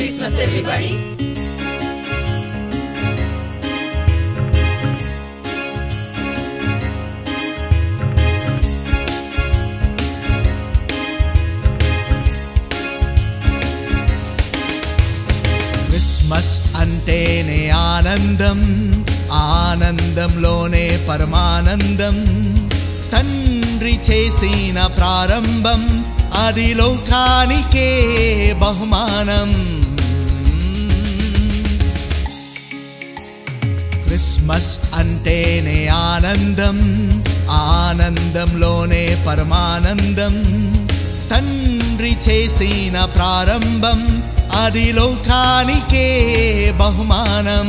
Christmas, everybody. Christmas antene aanandam, aanandamlone paramaanandam. Tandri chesina prarambam, adi lokanike bahumanam. Christmas antene aanandam, aanandamlone paramaanandam. Tandri chesina prarambam, आदि लोकानिके बहुमानं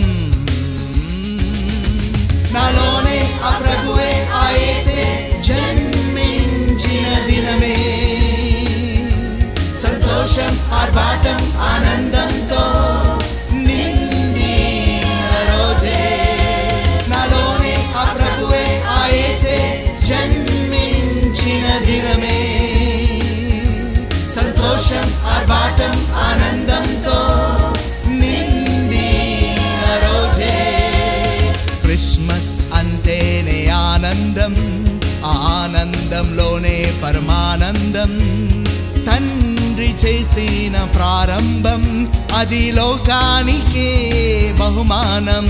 नालोने अप्रभुवे आयेसे जन्मिंचिन दिनमे संतोषं आर्भाटं आनंदं तो निंदिन रोजे नालोने अप्रभुवे आयेसे जन्मिंचिन दिनमे संतोषं आर्भाटं आनंद आनंदमलोने परमानंदम तंद्रि चेसिन प्रारंभम आदि लोकानिके बहुमानम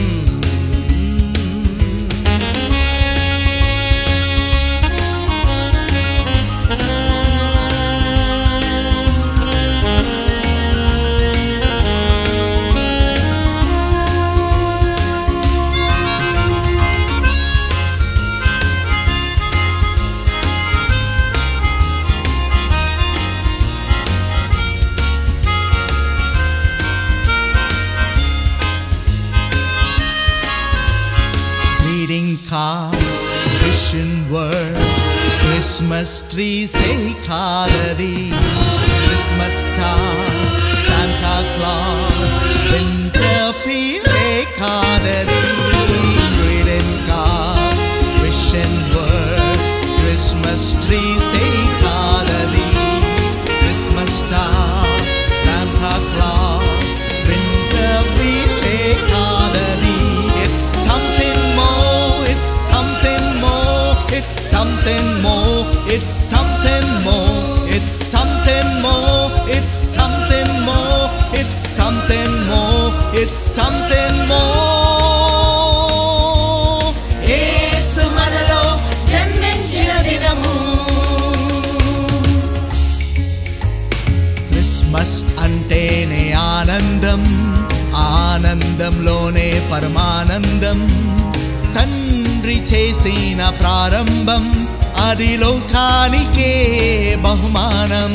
cards, vision words, Christmas trees, hey khaladi, Christmas stars, Santa Claus, winter feel, hey khaladi. Reading cards, vision words, Christmas trees, hey khaladi, Christmas stars, Santa Claus, winter feel, hey khaladi. It's something. It's something more, it's something more, it's something more, it's something more, it's something more, it's something more. Yesu manalo janminchina dinamu. Christmas antene aanandam, aanandamlone paramaanandam. तंद्रि चेसिन प्रारंभम आदि लोकानिके बहुमानम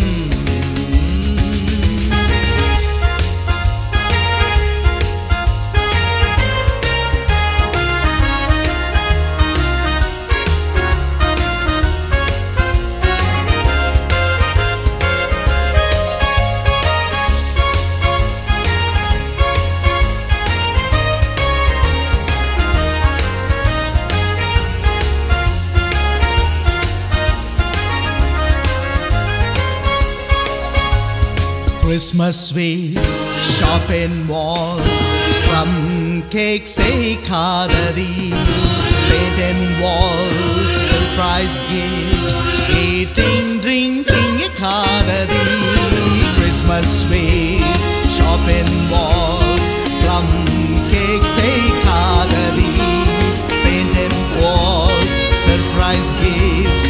Christmas sweets, shopping malls, plum cakes, hey khaladi, painting walls, surprise gifts, eating, drinking, hey khaladi. Christmas sweets, shopping malls, plum cakes, hey khaladi, painting walls, surprise gifts,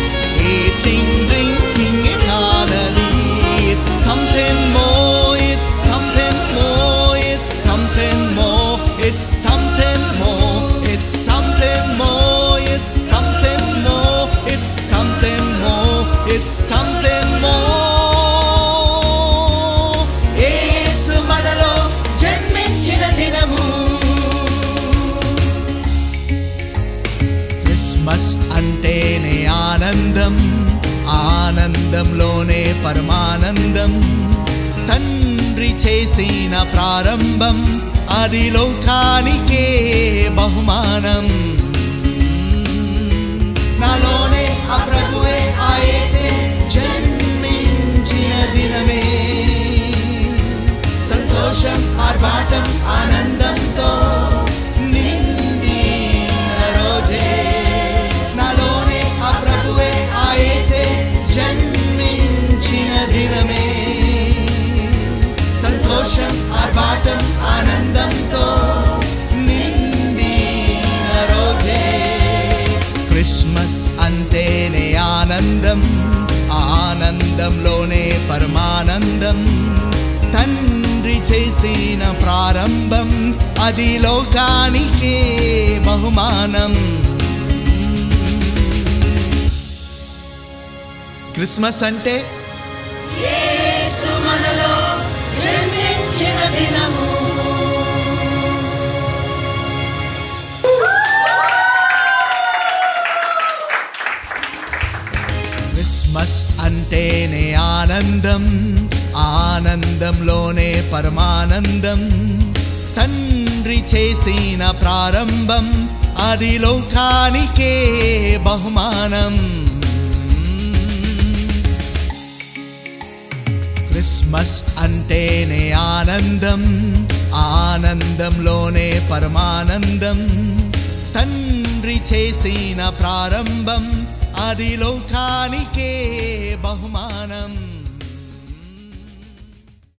eating, drinking, hey khaladi. It's something more. आनंदमलोने परमानंदम तंद्रि चेसिन प्रारंभम आदि लोकानिके बहुमानम नालोने अप्रभुवे आयेसे जन्मिंचिन दिनमे संतोषं ఆనందం ఆనందంలోనే పరమానందం తండ్రి చేసిన ప్రారంభం అది లోకానికే బహుమానం Christmas అంటే యేసు మనలో జన్మించిన దినము క్రిస్మస్ అంటేనే ఆనందం ఆనందంలోనే పరమానందం తండ్రి చేసిన ప్రారంభం అది లోకానికే బహుమానం క్రిస్మస్ అంటేనే ఆనందం ఆనందంలోనే పరమానందం తండ్రి చేసిన ప్రారంభం అది లోకానికే బహుమానం.